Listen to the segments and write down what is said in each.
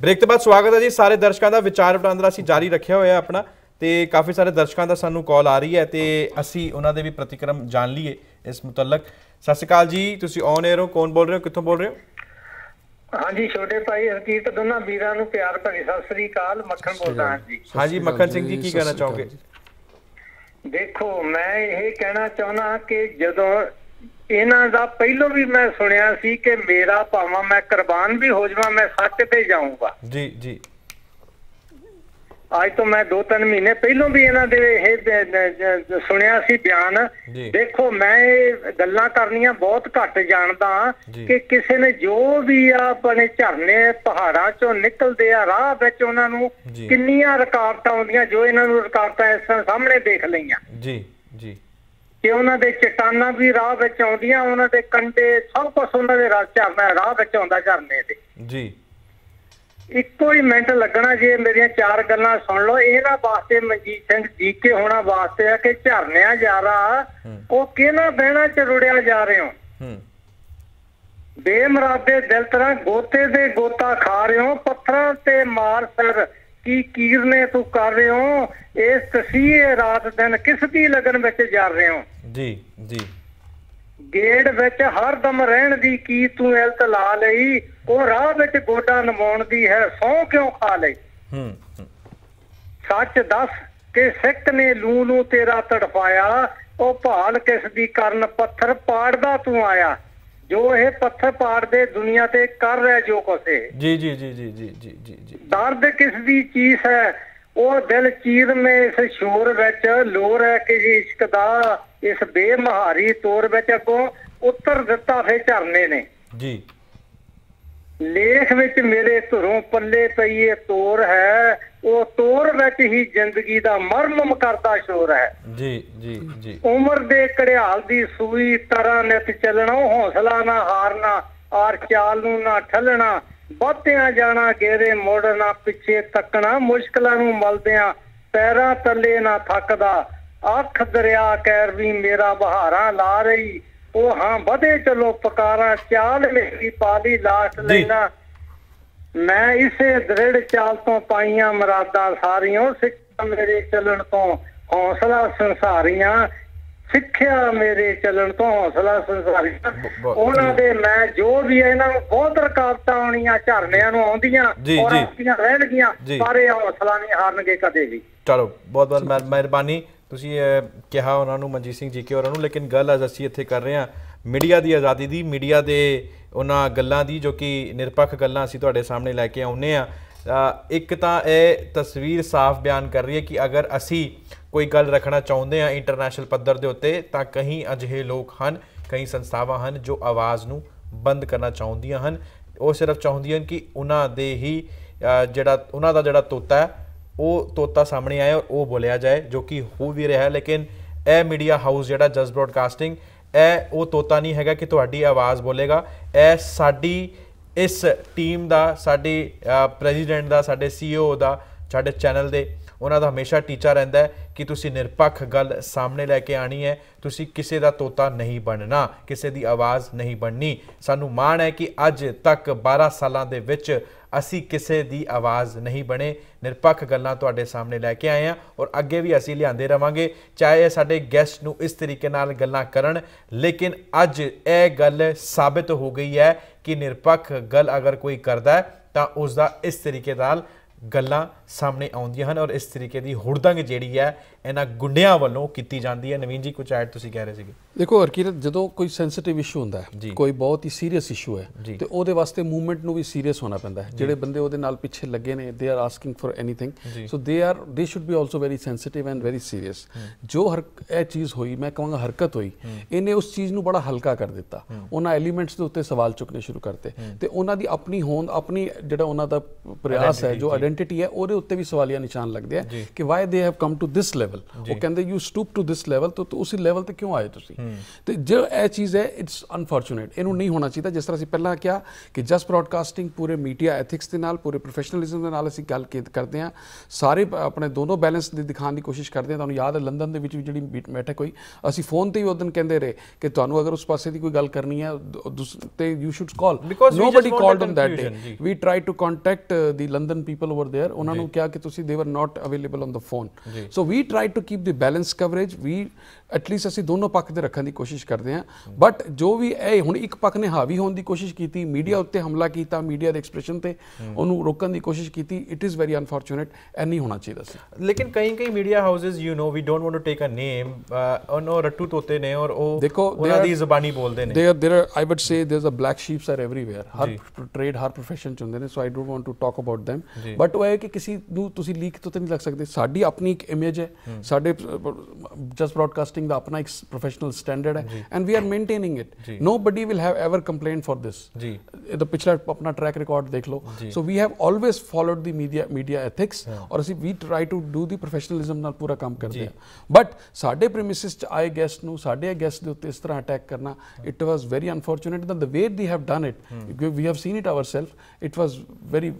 Break ਤੋਂ ਬਾਅਦ ਸਵਾਗਤ ਹੈ ਜੀ ਸਾਰੇ ਦਰਸ਼ਕਾਂ ਦਾ। ਵਿਚਾਰ ਵਟਾਂਦਰਾ ਅਸੀਂ ਜਾਰੀ ਰੱਖਿਆ ਹੋਇਆ ਆਪਣਾ ਤੇ ਕਾਫੀ ਸਾਰੇ ਦਰਸ਼ਕਾਂ ਦਾ ਸਾਨੂੰ ਕਾਲ ਆ ਰਹੀ ਹੈ ਤੇ ਅਸੀਂ ਉਹਨਾਂ ਦੇ ਵੀ ਪ੍ਰਤੀਕਰਮ ਜਾਣ ਲਈਏ ਇਸ ਮੁਤਲਕ। ਸਤਿ ਸ਼੍ਰੀ ਅਕਾਲ ਜੀ, ਤੁਸੀਂ ਔਨ 에ਅਰ ਹੋ, ਕੌਣ ਬੋਲ ਰਹੇ ਹੋ, ਕਿੱਥੋਂ ਬੋਲ ਰਹੇ ਹੋ? ਹਾਂਜੀ ਛੋਟੇ ਭਾਈ ਹਰਕੀਤ, ਦੋਨਾਂ ਵੀਰਾਂ ਨੂੰ ਪਿਆਰ ਭਰੀ ਸਤਿ ਸ਼੍ਰੀ ਅਕਾਲ। ਮੱਖਣ ਬੋਲਦਾ ਹਾਂ ਜੀ। ਹਾਂਜੀ ਮੱਖਣ ਸਿੰਘ ਜੀ, ਕੀ ਕਹਿਣਾ ਚਾਹੋਗੇ? ਦੇਖੋ ਮੈਂ ਇਹ ਕਹਿਣਾ ਚਾਹੁੰਦਾ ਕਿ ਜਦੋਂ ਇਹਨਾਂ ਦਾ ਪਹਿਲੋਂ ਵੀ ਮੈਂ ਸੁਣਿਆ ਸੀ ਕਿ ਮੇਰਾ ਭਾਵਾਂ ਮੈਂ ਕੁਰਬਾਨ ਵੀ ਹੋ ਜਾਵਾਂ ਮੈਂ ਸੱਚ ਤੇ ਜਾਊਂਗਾ ਜੀ ਜੀ। ਅੱਜ ਤੋਂ ਮੈਂ 2-3 ਮਹੀਨੇ ਪਹਿਲੋਂ ਵੀ ਇਹਨਾਂ ਦੇ ਇਹ ਸੁਣਿਆ ਸੀ ਬਿਆਨ। ਦੇਖੋ ਮੈਂ ਇਹ ਗੱਲਾਂ ਕਰਨੀਆਂ ਬਹੁਤ ਘੱਟ ਜਾਣਦਾ ਕਿ ਕਿਸੇ ਨੇ ਜੋ ਵੀ ਆਪਣੇ ਝਰਨੇ ਪਹਾੜਾਂ ਚੋਂ ਨਿਕਲਦੇ ਆ ਰਾਹ ਵਿੱਚ ਉਹਨਾਂ ਨੂੰ ਕਿੰਨੀਆਂ ਰੁਕਾਵਟਾਂ ਆਉਂਦੀਆਂ, ਜੋ ਇਹਨਾਂ ਨੂੰ ਰੁਕਾਵਟਾਂ ਇਸ ਸਾਹਮਣੇ ਦੇਖ ਲਈਆਂ ਜੀ ਜੀ ਕਿ ਉਹਨਾਂ ਦੇ ਚਟਾਨਾਂ ਵੀ ਰਾਹ ਵਿੱਚ ਆਉਂਦੀਆਂ, ਉਹਨਾਂ ਦੇ ਕੰਢੇ ਸਭ ਕੁਛ ਉਹਨਾਂ ਦੇ ਰਾਹ ਵਿੱਚ ਆਉਂਦਾ ਝਰਨੇ ਦੇ ਜੀ। ਇੱਕੋ ਹੀ ਮਿੰਟ ਲੱਗਣਾ ਜੇ ਮੇਰੀਆਂ 4 ਗੱਲਾਂ ਸੁਣ ਲਓ। ਇਹਨਾਂ ਵਾਸਤੇ ਮਨਜੀਤ ਸਿੰਘ ਜੀ ਕੇ ਹੋਣਾ ਵਾਸਤੇ ਆ ਕਿ ਝਰਨਿਆਂ ਜਾਰਾ ਉਹ ਕਿਹਨਾਂ ਬਹਿਣਾ ਚ ਰੁੜਿਆ ਜਾ ਰਹੇ ਹੋ, ਬੇਮਰਾਦੇ ਦਿਲ ਤਰ੍ਹਾਂ ਗੋਤੇ ਦੇ ਗੋਤਾ ਖਾ ਰਹੇ ਹੋ, ਪੱਥਰਾਂ ਤੇ ਮਾਰ ਸਰ ਕੀ ਕੀਰਨੇ ਤੂੰ ਕਰ ਰਹੇ ਹੋ, ਇਸ ਤਸੀਹੇ ਰਾਤ ਦਿਨ ਕਿਸ ਦੀ ਲਗਨ ਵਿੱਚ ਜਾ ਰਹੇ ਹੋ ਜੀ ਜੀ। ਗੇੜ ਵਿੱਚ ਹਰ ਦਮ ਰਹਿਣ ਦੀ ਕੀ ਤੂੰ ਇਲਤ ਲਾ ਲਈ, ਉਹ ਰਾਹ ਵਿੱਚ ਗੋਡਾ ਨਮਾਉਣ ਦੀ ਹੈ ਸੌਂ ਕਿਉਂ ਖਾ ਲਈ, ਸੱਚ ਦੱਸ ਕਿ ਸਿੱਖ ਨੇ ਲੂ ਨੂੰ ਤੇਰਾ ਤੜਫਾਇਆ, ਉਹ ਭਾਲ ਕਿਸ ਦੀ ਕਰਨ ਪੱਥਰ ਪਾੜਦਾ ਤੂੰ ਆਇਆ, ਜੋ ਇਹ ਪੱਥਰ ਪਾੜਦੇ ਦੁਨੀਆ ਤੇ ਕਰ ਰਿਹਾ ਜੋ ਕੁਛ ਇਹ ਜੀ ਜੀ ਜੀ ਜੀ ਜੀ ਜੀ। ਦਰਦ ਕਿਸ ਦੀ ਚੀਸ ਹੈ, ਉਹ ਦਿਲ ਚੀਰ ਮੇ ਇਸ ਸ਼ੋਰ ਵਿੱਚ ਲੋਰ ਹੈ ਕਿ ਇਸ਼ਕ ਦਾ ਇਸ ਬੇਮਹਾਰੀ ਤੋਰ ਵਿੱਚ ਅੱਗੋਂ ਉੱਤਰ ਦਿੱਤਾ ਫੇ ਝਰਨੇ ਨੇ ਜੀ। ਲੇਖ ਵਿੱਚ ਮੇਰੇ ਧੁਰੋਂ ਪੱਲੇ ਪਈਏ ਤੋਰ ਹੈ, ਉਹ ਤੋਰ ਵਿੱਚ ਹੀ ਜ਼ਿੰਦਗੀ ਦਾ ਮਰਮਮ ਕਰਦਾ ਸ਼ੋਰ ਹੈ ਜੀ ਜੀ ਜੀ। ਉਮਰ ਦੇ ਘੜਿਆਲ ਦੀ ਸੂਈ ਤਰ੍ਹਾਂ ਨਿਤ ਚੱਲਣਾ, ਹੌਸਲਾ ਨਾ ਹਾਰਨਾ ਔਰ ਚਾਲ ਨੂੰ ਨਾ ਠੱਲਣਾ, ਵੱਧਦਿਆਂ ਜਾਣਾ ਗੇਰੇ ਮੋੜਨਾ ਪਿੱਛੇ ਤੱਕਣਾ, ਮੁਸ਼ਕਲਾਂ ਨੂੰ ਮਲਦਿਆਂ ਪੈਰਾਂ ਤੱਲੇ ਨਾ ਥੱਕਦਾ, ਅੱਖ ਦਰਿਆ ਕੈਰ ਵੀ ਮੇਰਾ ਬਹਾਰਾਂ ਲਾ ਰਹੀ, ਉਹ ਹਾਂ ਵਧੇ ਚਲੋ ਪਕਾਰਾਂ, ਚਾਲ ਮੇਰੀ ਪਾਲੀ ਲਾਟ ਲੈਣਾ, ਮੈਂ ਇਸੇ ਦ੍ਰਿੜ ਚਾਲ ਤੋਂ ਪਾਈਆਂ ਮਰਾਦਾਂ ਸਾਰੀਆਂ, ਸਿੱਖਿਆ ਮੇਰੇ ਚੱਲਣ ਤੋਂ ਹੌਸਲਾ ਸੰਸਾਰੀਆਂ, ਸਿੱਖਿਆ ਮੇਰੇ ਚੱਲਣ ਤੋਂ ਹੌਸਲਾ ਸੰਸਾਰੀਆਂ। ਉਹਨਾਂ ਦੇ ਮੈਂ ਜੋ ਵੀ ਇਹਨਾਂ ਨੂੰ ਬਹੁਤ ਰੁਕਾਵਟਾਂ ਆਉਣੀਆਂ ਝਰਨਿਆਂ ਨੂੰ ਆਉਂਦੀਆਂ ਔਰ ਆਉਂਦੀਆਂ ਰਹਿਣਗੀਆਂ, ਪਰ ਹੌਸਲਾ ਨਹੀਂ ਹਾਰਨਗੇ ਕਦੇ ਵੀ। ਚਲੋ ਬਹੁਤ ਬਹੁਤ ਮਿਹਰਬਾਨੀ, ਤੁਸੀਂ ਕਿਹਾ ਉਹਨਾਂ ਨੂੰ ਮਨਜੀਤ ਸਿੰਘ ਜੀ ਕੇ ਉਹਨਾਂ ਨੂੰ, ਲੇਕਿਨ ਗੱਲ ਅੱਜ ਅਸੀਂ ਇੱਥੇ ਕਰ ਰਹੇ ਹਾਂ ਮੀਡੀਆ ਦੀ ਆਜ਼ਾਦੀ ਦੀ, ਮੀਡੀਆ ਦੇ ਉਹਨਾਂ ਗੱਲਾਂ ਦੀ ਜੋ ਕਿ ਨਿਰਪੱਖ ਗੱਲਾਂ ਅਸੀਂ ਤੁਹਾਡੇ ਸਾਹਮਣੇ ਲੈ ਕੇ ਆਉਂਦੇ ਹਾਂ। ਇੱਕ ਤਾਂ ਇਹ ਤਸਵੀਰ ਸਾਫ਼ ਬਿਆਨ ਕਰ ਰਹੀ ਹੈ ਕਿ ਅਗਰ ਅਸੀਂ ਕੋਈ ਗੱਲ ਰੱਖਣਾ ਚਾਹੁੰਦੇ ਹਾਂ ਇੰਟਰਨੈਸ਼ਨਲ ਪੱਧਰ ਦੇ ਉੱਤੇ ਤਾਂ ਕਈ ਅਜਿਹੇ ਲੋਕ ਹਨ, ਕਈ ਸੰਸਥਾਵਾਂ ਹਨ ਜੋ ਆਵਾਜ਼ ਨੂੰ ਬੰਦ ਕਰਨਾ ਚਾਹੁੰਦੀਆਂ ਹਨ। ਉਹ ਸਿਰਫ ਚਾਹੁੰਦੀਆਂ ਹਨ ਕਿ ਉਹਨਾਂ ਦੇ ਹੀ ਜਿਹੜਾ ਉਹਨਾਂ ਦਾ ਜਿਹੜਾ ਤੋਤਾ ਹੈ ਉਹ ਤੋਤਾ ਸਾਹਮਣੇ ਆਏ ਔਰ ਉਹ ਬੋਲਿਆ ਜਾਏ, ਜੋ ਕਿ ਹੋ ਵੀ ਰਿਹਾ। ਲੇਕਿਨ ਇਹ ਮੀਡੀਆ ਹਾਊਸ ਜਿਹੜਾ ਜਸ ਬ੍ਰੌਡਕਾਸਟਿੰਗ ਇਹ ਉਹ ਤੋਤਾ ਨਹੀਂ ਹੈਗਾ ਕਿ ਤੁਹਾਡੀ ਆਵਾਜ਼ ਬੋਲੇਗਾ। ਇਹ ਸਾਡੀ ਇਸ ਟੀਮ ਦਾ, ਸਾਡੇ ਪ੍ਰੈਜ਼ੀਡੈਂਟ ਦਾ, ਸਾਡੇ CEO ਦਾ, ਸਾਡੇ ਚੈਨਲ ਦੇ ਉਹਨਾਂ ਦਾ ਹਮੇਸ਼ਾ ਟੀਚਾ ਰਹਿੰਦਾ ਹੈ ਕਿ ਤੁਸੀਂ ਨਿਰਪੱਖ ਗੱਲ ਸਾਹਮਣੇ ਲੈ ਕੇ ਆਣੀ ਹੈ, ਤੁਸੀਂ ਕਿਸੇ ਦਾ ਤੋਤਾ ਨਹੀਂ ਬਣਨਾ, ਕਿਸੇ ਦੀ ਆਵਾਜ਼ ਨਹੀਂ ਬਣਨੀ। ਸਾਨੂੰ ਮਾਣ ਹੈ ਕਿ ਅੱਜ ਤੱਕ 12 ਸਾਲਾਂ ਦੇ ਵਿੱਚ ਅਸੀਂ ਕਿਸੇ ਦੀ ਆਵਾਜ਼ ਨਹੀਂ ਬਣੇ, ਨਿਰਪੱਖ ਗੱਲਾਂ ਤੁਹਾਡੇ ਸਾਹਮਣੇ ਲੈ ਕੇ ਆਏ ਹਾਂ ਔਰ ਅੱਗੇ ਵੀ ਅਸੀਂ ਲਿਆਂਦੇ ਰਵਾਂਗੇ, ਚਾਹੇ ਸਾਡੇ ਗੈਸਟ ਨੂੰ ਇਸ ਤਰੀਕੇ ਨਾਲ ਗੱਲਾਂ ਕਰਨ। ਲੇਕਿਨ ਅੱਜ ਇਹ ਗੱਲ ਸਾਬਤ ਹੋ ਗਈ ਹੈ ਕਿ ਨਿਰਪੱਖ ਗੱਲ ਅਗਰ ਕੋਈ ਕਰਦਾ ਹੈ ਤਾਂ ਉਸ ਦਾ ਇਸ ਤਰੀਕੇ ਨਾਲ ਗੱਲਾਂ ਸਾਹਮਣੇ ਆਉਂਦੀਆਂ ਹਨ ਔਰ ਇਸ ਤਰੀਕੇ ਦੀ ਹੁੜਦੰਗ ਜਿਹੜੀ ਹੈ ਇਹਨਾਂ ਗੁੰਡਿਆਂ ਵੱਲੋਂ ਕੀਤੀ ਜਾਂਦੀ ਹੈ। ਨਵੀਨ ਜੀ ਕੁਝ ਐਡ ਤੁਸੀਂ ਕਹਿ ਰਹੇ ਸੀਗੇ। ਦੇਖੋ ਹਰਕੀਰਤ, ਜਦੋਂ ਕੋਈ ਸੈਂਸਿਟਿਵ ਇਸ਼ੂ ਹੁੰਦਾ ਹੈ, ਕੋਈ ਬਹੁਤ ਹੀ ਸੀਰੀਅਸ ਇਸ਼ੂ ਹੈ ਤੇ ਉਹਦੇ ਵਾਸਤੇ ਮੂਵਮੈਂਟ ਨੂੰ ਵੀ ਸੀਰੀਅਸ ਹੋਣਾ ਪੈਂਦਾ ਹੈ। ਜਿਹੜੇ ਬੰਦੇ ਉਹਦੇ ਨਾਲ ਪਿੱਛੇ ਲੱਗੇ ਨੇ they are asking for anything, so they should be also very sensitive and very serious. ਜੋ ਇਹ ਚੀਜ਼ ਹੋਈ, ਮੈਂ ਕਹਾਂਗਾ ਹਰਕਤ ਹੋਈ, ਇਹਨੇ ਉਸ ਚੀਜ਼ ਨੂੰ ਬੜਾ ਹਲਕਾ ਕਰ ਦਿੱਤਾ। ਉਹਨਾਂ ਐਲੀਮੈਂਟਸ ਦੇ ਉੱਤੇ ਸਵਾਲ ਚੁੱਕਣੇ ਸ਼ੁਰੂ ਕਰਤੇ ਤੇ ਉਹਨਾਂ ਦੀ ਆਪਣੀ ਹੋਂਦ, ਆਪਣੀ ਜਿਹੜਾ ਉਹਨਾਂ ਦਾ ਪ੍ਰਯਾਸ ਹੈ, ਜੋ ਆਇਡੈਂਟਿਟੀ ਹੈ, ਉਹਦੇ ਉੱਤੇ ਵੀ ਸਵਾਲੀਆ ਨਿਸ਼ਾਨ ਲੱਗਦੇ ਆ ਕਿ why they have come to this level. Level ਉਹ ਕਹਿੰਦੇ you stoop to this level ਤੋਂ ਉਸੇ ਲੈਵਲ ਤੇ ਕਿਉਂ ਆਏ ਤੁਸੀਂ ਤੇ ਜੋ ਇਹ ਚੀਜ਼ ਹੈ ਇਟਸ ਅਨਫੋਰਚੂਨੇਟ ਇਹਨੂੰ ਨਹੀਂ ਹੋਣਾ ਚਾਹੀਦਾ ਜਿਸ ਤਰ੍ਹਾਂ ਅਸੀਂ ਪਹਿਲਾਂ ਕਿਹਾ ਕਿ ਜਸ ਬ੍ਰੌਡਕਾਸਟਿੰਗ ਪੂਰੇ ਮੀਡੀਆ ਐਥਿਕਸ ਦੇ ਨਾਲ ਪੂਰੇ ਪ੍ਰੋਫੈਸ਼ਨਲਿਜ਼ਮ ਦੇ ਨਾਲ ਅਸੀਂ ਗੱਲ ਕਰਦੇ ਹਾਂ ਸਾਰੇ ਆਪਣੇ ਦੋਨੋਂ ਬੈਲੈਂਸ ਦੇ ਦਿਖਾਉਣ ਦੀ ਕੋਸ਼ਿਸ਼ ਕਰਦੇ ਹਾਂ ਤੁਹਾਨੂੰ ਯਾਦ ਹੈ ਲੰਡਨ ਦੇ ਵਿੱਚ ਵੀ ਜਿਹੜੀ ਬੈਠਕ ਹੋਈ ਅਸੀਂ ਫੋਨ ਤੇ ਹੀ ਉਦੋਂ ਕਹਿੰਦੇ ਰਹੇ ਕਿ ਤੁਹਾਨੂੰ ਅਗਰ ਉਸ ਪਾਸੇ ਦੀ ਕੋਈ ਗੱਲ ਕਰਨੀ ਹੈ ਤੇ you should call nobody called on that day we try to contact the London people over there ਉਹਨਾਂ ਨੂੰ ਕਿਹਾ ਕਿ ਤੁਸੀਂ they were not available on the phone so we try to keep the balance coverage we at least ਅਸੀਂ ਦੋਨੋਂ ਪੱਖ ਦੇ ਰੱਖਣ ਦੀ ਕੋਸ਼ਿਸ਼ ਕਰਦੇ ਹਾਂ ਬਟ ਜੋ ਵੀ ਇਹ ਹੁਣ ਇੱਕ ਪੱਖ ਨੇ ਹਾਵੀ ਹੋਣ ਦੀ ਕੋਸ਼ਿਸ਼ ਕੀਤੀ ਮੀਡੀਆ ਉੱਤੇ ਹਮਲਾ ਕੀਤਾ ਮੀਡੀਆ ਦੇ ਐਕਸਪ੍ਰੈਸ਼ਨ ਤੇ ਉਹਨੂੰ ਰੋਕਣ ਦੀ ਕੋਸ਼ਿਸ਼ ਕੀਤੀ ਇਟ ਇਜ਼ ਵੈਰੀ ਅਨਫੋਰਚੂਨੇਟ ਇਹ ਨਹੀਂ ਹੋਣਾ ਚਾਹੀਦਾ ਸੀ ਲੇਕਿਨ ਕਈ ਕਈ media houses you know we don't want to take a name ਉਹ ਰੱਟੂ ਤੋਤੇ ਨੇ ਔਰ ਉਹ ਦੇਖੋ ਉਹਨਾਂ ਦੀ ਜ਼ਬਾਨੀ ਬੋਲਦੇ ਨੇ ਦੇਰ ਆਈ would say there is a black sheeps are everywhere ਹਰ ਟ੍ਰੇਡ ਹਰ ਪ੍ਰੋਫੈਸ਼ਨ ਚ ਹੁੰਦੇ ਨੇ so I don't want to talk about them but ਉਹ ਹੈ ਕਿ ਕਿਸੇ ਨੂੰ ਤੁਸੀਂ ਲੀਕ ਤੋਂ ਤਾਂ ਨਹੀਂ ਲੱਗ ਸਕਦੇ ਸਾਡੀ ਆਪਣੀ ਇੱਕ ਇਮੇਜ ਹੈ ਸਾਡੇ ਜਸ ਬ੍ਰੌਡਕਾਸਟ ਦਾ ਆਪਣਾ ਇੱਕ ਪ੍ਰੋਫੈਸ਼ਨਲ ਸਟੈਂਡਰਡ ਹੈ and we are maintaining it nobody will have ever complaint for this ਜੀ ਇਹਦਾ ਪਿਛਲਾ ਆਪਣਾ ਟਰੈਕ ਰਿਕਾਰਡ ਦੇਖ ਲਓ so we have always followed the media ethics ਔਰ ਅਸੀਂ ਵੀ try to do the professionalism ਨਾਲ ਪੂਰਾ ਕੰਮ ਕਰਦੇ ਆ ਬਟ ਸਾਡੇ ਪ੍ਰੀਮਿਸਿਸ ਚ ਆਏ ਗੈਸਟ ਨੂੰ ਸਾਡੇ ਗੈਸਟ ਦੇ ਉੱਤੇ ਇਸ ਤਰ੍ਹਾਂ ਅਟੈਕ ਕਰਨਾ it was very unfortunate that the way they have done it we have seen it ourself it was very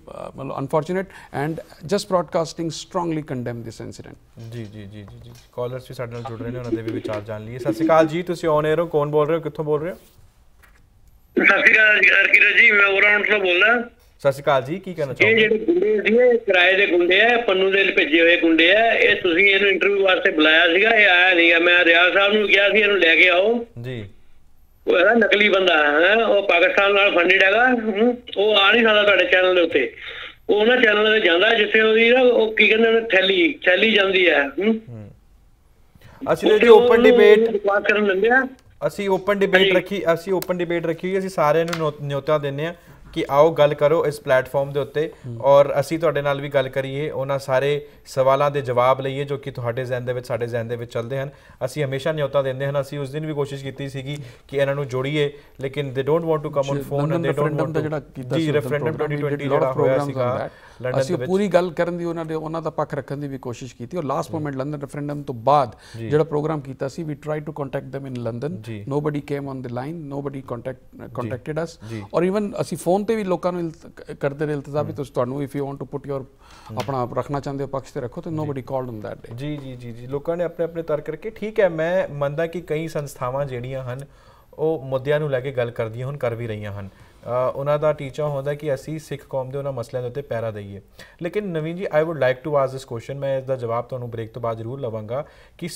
unfortunate and just broadcasting strongly condemn this incident ਜੀ ਜੀ ਜੀ ਜੀ ਕਾਲਰਸ ਵੀ ਸਾਡੇ ਨਾਲ ਜੁੜ ਰਹੇ ਨੇ ਉਹਨਾਂ ਦੇ ਵਿਚਾਰ ਜਾਣ ਲਈ ਸਤਿ ਸ਼੍ਰੀ ਅਕਾਲ ਜੀ ਤੁਸੀਂ ਔਨ 에ਅਰ ਹੋ ਕੌਣ ਬੋਲ ਰਹੇ ਹੋ ਕਿੱਥੋਂ ਬੋਲ ਰਹੇ ਹੋ ਸਤਿ ਸ਼੍ਰੀ ਅਕਾਲ ਅਰਕਿਰਾ ਜੀ ਮੈਂ ਉਰਾਉਣ ਤੋਂ ਬੋਲਦਾ ਸਤਿ ਸ਼੍ਰੀ ਅਕਾਲ ਜੀ ਕੀ ਕਹਿਣਾ ਚਾਹੁੰਦੇ ਇਹ ਜਿਹੜੇ ਗੁੰਡੇ ਸੀ ਇਹ ਕਿਰਾਏ ਦੇ ਗੁੰਡੇ ਆ ਪੰਨੂ ਦੇ ਭੇਜੇ ਹੋਏ ਗੁੰਡੇ ਆ ਇਹ ਤੁਸੀਂ ਇਹਨੂੰ ਇੰਟਰਵਿਊ ਵਾਸਤੇ ਬੁਲਾਇਆ ਸੀਗਾ ਇਹ ਆਇਆ ਨਹੀਂ ਮੈਂ ਰਿਆਜ਼ ਸਾਹਿਬ ਨੂੰ ਕਿਹਾ ਸੀ ਇਹਨੂੰ ਲੈ ਕੇ ਆਓ ਜੀ ਉਹ ਇਹਦਾ ਨਕਲੀ ਬੰਦਾ ਹੈ ਉਹ ਪਾਕਿਸਤਾਨ ਨਾਲ ਫੰਡਿਡ ਹੈਗਾ ਉਹ ਆ ਨਹੀਂ ਸਕਦਾ ਤੁਹਾਡੇ ਚੈਨਲ ਦੇ ਉੱਤੇ ਉਹ ਉਹਨਾਂ ਚੈਨਲ ਤੇ ਜਾਂਦਾ ਜਿੱਥੇ ਉਹਦੀ ਨਾ ਉਹ ਕੀ ਕਹਿੰਦੇ ਥੈਲੀ ਥੈਲੀ ਜਾਂਦੀ ਹੈ ਅਸੀਂ ਓਪਨ ਡਿਬੇਟ ਕਰਨ ਲੈਂਦੇ ਆ ਅਸੀਂ ਓਪਨ ਡਿਬੇਟ ਰੱਖੀ ਹੋਈ ਅਸੀਂ ਸਾਰਿਆਂ ਨੂੰ ਨਿਯੋਤਾ ਦਿੰਦੇ ਆ ਕਿ ਆਓ ਗੱਲ ਕਰੋ ਇਸ ਪਲੇਟਫਾਰਮ ਦੇ ਉੱਤੇ ਔਰ ਅਸੀਂ ਤੁਹਾਡੇ ਨਾਲ ਵੀ ਗੱਲ ਕਰੀਏ ਉਹਨਾਂ ਸਾਰੇ ਸਵਾਲਾਂ ਦੇ ਜਵਾਬ ਲਈਏ ਜੋ ਕਿ ਤੁਹਾਡੇ ਜ਼ਿਹਨ ਦੇ ਵਿੱਚ ਸਾਡੇ ਜ਼ਿਹਨ ਦੇ ਵਿੱਚ ਚੱਲਦੇ ਹਨ ਅਸੀਂ ਹਮੇਸ਼ਾ ਨਿਯੋਤਾ ਦਿੰਦੇ ਹਨ ਅਸੀਂ ਉਸ ਦਿਨ ਵੀ ਕੋਸ਼ਿਸ਼ ਕੀਤੀ ਸੀਗੀ ਕਿ ਇਹਨਾਂ ਨੂੰ ਜੋੜੀਏ ਲੇਕਿਨ they don't want to come on phone and they don't want ਜਿਹੜਾ ਕੀਤਾ ਸੀ ਰੈਫਰੈਂਡਮ 2020 ਜਿਹੜਾ ਹੋਇਆ ਸੀਗਾ ਲੰਡਨ ਦੇ ਵਿੱਚ ਪੂਰੀ ਗੱਲ ਕਰਨ ਦੀ ਉਹਨਾਂ ਦਾ ਪੱਖ ਰੱਖਣ ਦੀ ਵੀ ਕੋਸ਼ਿਸ਼ ਕੀਤੀ ਔਰ ਲਾਸਟ ਮੋਮੈਂਟ ਲੰਡਨ ਰੈਫਰੈਂਡਮ ਤੋਂ ਬਾਅਦ ਜਿਹੜਾ ਪ੍ਰੋਗਰਾਮ ਕੀਤਾ ਸੀ we try to contact them in London nobody came on the line nobody contacted us or even ਅਸੀਂ फोन पे भी लोगों को करते रहे इल्तजा भी तो ਤੁਹਾਨੂੰ if you want to put your ਆਪਣਾ ਰੱਖਣਾ ਚਾਹੁੰਦੇ ਹੋ ਪੱਖ ਤੇ ਰੱਖੋ ਤੇ nobody called on that day ਜੀ ਜੀ ਜੀ ਜੀ ਲੋਕਾਂ ਨੇ ਆਪਣੇ ਆਪਣੇ ਤਰਕ ਕਰਕੇ ਠੀਕ ਹੈ ਮੈਂ ਮੰਨਦਾ ਕਿ ਕਈ ਸੰਸਥਾਵਾਂ ਜਿਹੜੀਆਂ ਹਨ ਉਹ ਮੁੱਦਿਆਂ ਨੂੰ ਲੈ ਕੇ ਗੱਲ ਕਰਦੀਆਂ ਹੁਣ ਕਰ ਵੀ ਰਹੀਆਂ ਹਨ ਉਹਨਾਂ ਦਾ ਟੀਚਾ ਹੁੰਦਾ ਕਿ ਅਸੀਂ ਸਿੱਖ ਕੌਮ ਦੇ ਉਹਨਾਂ ਮਸਲਿਆਂ ਦੇ ਉੱਤੇ ਪੈਰਾ ਦਈਏ ਲੇਕਿਨ Naveen ji I would like to ask this question ਮੈਂ ਇਸ ਦਾ ਜਵਾਬ ਤੁਹਾਨੂੰ ਬ੍ਰੇਕ ਤੋਂ ਬਾਅਦ ਜ਼ਰੂਰ ਲਵਾਂਗਾ ਕਿ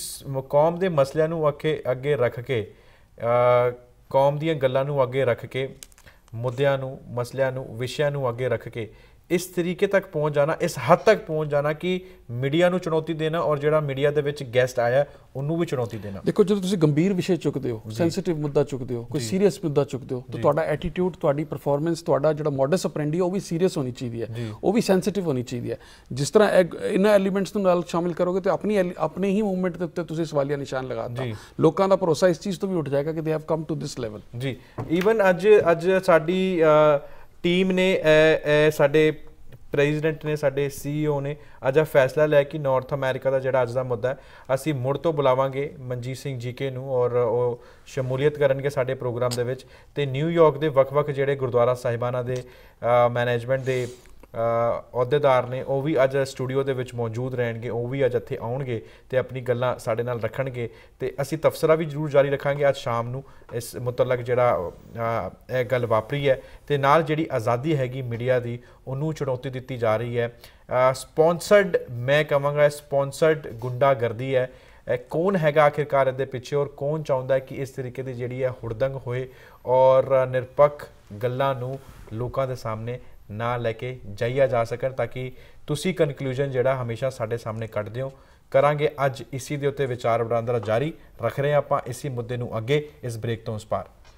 ਕੌਮ ਦੇ ਮਸਲਿਆਂ ਨੂੰ ਅੱਗੇ ਰੱਖ ਕੇ ਕੌਮ ਦੀਆਂ ਗੱਲਾਂ ਨੂੰ ਅੱਗੇ ਰੱਖ ਕੇ मुद्दों को मसलों को विषयों को आगे रख के इस तरीके तक पहुँच जाना इस हद तक पहुँच जाना कि मीडिया को चुनौती देना और जो मीडिया के विच गैस्ट आया उन्होंने भी चुनौती देना देखो जो तुम गंभीर विषय चुकते हो सेंसिटिव मुद्दा चुकते हो कोई सीरीयस मुद्दा चुकते हो तो एटीट्यूड तुहाडी परफॉर्मेंस तुहाडा जो मॉडस ऑपरेंडी वो भी सीरीयस होनी चाहिए है वो भी सेंसिटिव होनी चाहिए है जिस तरह इन्होंने एलीमेंट्स नाल शामिल करोगे तो अपने ही मूवमेंट के उत्ते तुसीं सवालिया निशान लगाता लोगों का भरोसा इस चीज़ तो भी उठ जाएगा कि they have come to this level जी ईवन अज अज साडी टीम ने साडे प्रेजिडेंट ने साडे सीईओ ने अज आ फैसला लिया कि नॉर्थ अमेरिका का जिहड़ा अज दा मुद्दा है असी मुड़ तो बुलावांगे मनजीत सिंह जी के नूं और शमूलीयत करनगे साडे प्रोग्राम दे विच ते न्यूयॉर्क दे वख-वख जिहड़े गुरुद्वारा साहिबाना दे मैनेजमेंट दे ਅਹੁਦੇਦਾਰ ਨੇ ਉਹ ਵੀ ਅੱਜ ਸਟੂਡੀਓ ਦੇ ਵਿੱਚ ਮੌਜੂਦ ਰਹਿਣਗੇ ਉਹ ਵੀ ਅੱਜ ਇੱਥੇ ਆਉਣਗੇ ਤੇ ਆਪਣੀ ਗੱਲਾਂ ਸਾਡੇ ਨਾਲ ਰੱਖਣਗੇ ਤੇ ਅਸੀਂ ਤਬਸਰਾ ਵੀ ਜ਼ਰੂਰ ਜਾਰੀ ਰੱਖਾਂਗੇ ਅੱਜ ਸ਼ਾਮ ਨੂੰ ਇਸ ਮੁਤਲਕ ਜਿਹੜਾ ਇਹ ਗੱਲ ਵਾਪਰੀ ਹੈ ਤੇ ਨਾਲ ਜਿਹੜੀ ਆਜ਼ਾਦੀ ਹੈਗੀ ਮੀਡੀਆ ਦੀ ਉਹਨੂੰ ਚੁਣੌਤੀ ਦਿੱਤੀ ਜਾ ਰਹੀ ਹੈ ਸਪਾਂਸਰਡ ਮੈਂ ਕਹਾਂਗਾ ਸਪਾਂਸਰਡ ਗੁੰਡਾਗਰਦੀ ਹੈ कौन है आखिरकार इसके पीछे और कौन चाहता है कि इस तरीके की जी हुड़दंग होए और निरपक्ष गल्लां नूं लोकां दे सामने ना लैके जाइया जा सकन ताकि तुसी कंक्लूजन जिहड़ा हमेशा साडे सामने कढदे हो करांगे अज इसी दे उत्ते विचार वरांदरा जारी रख रहे हैं आपां इसी मुद्दे नूं अगे इस ब्रेक तो उस पार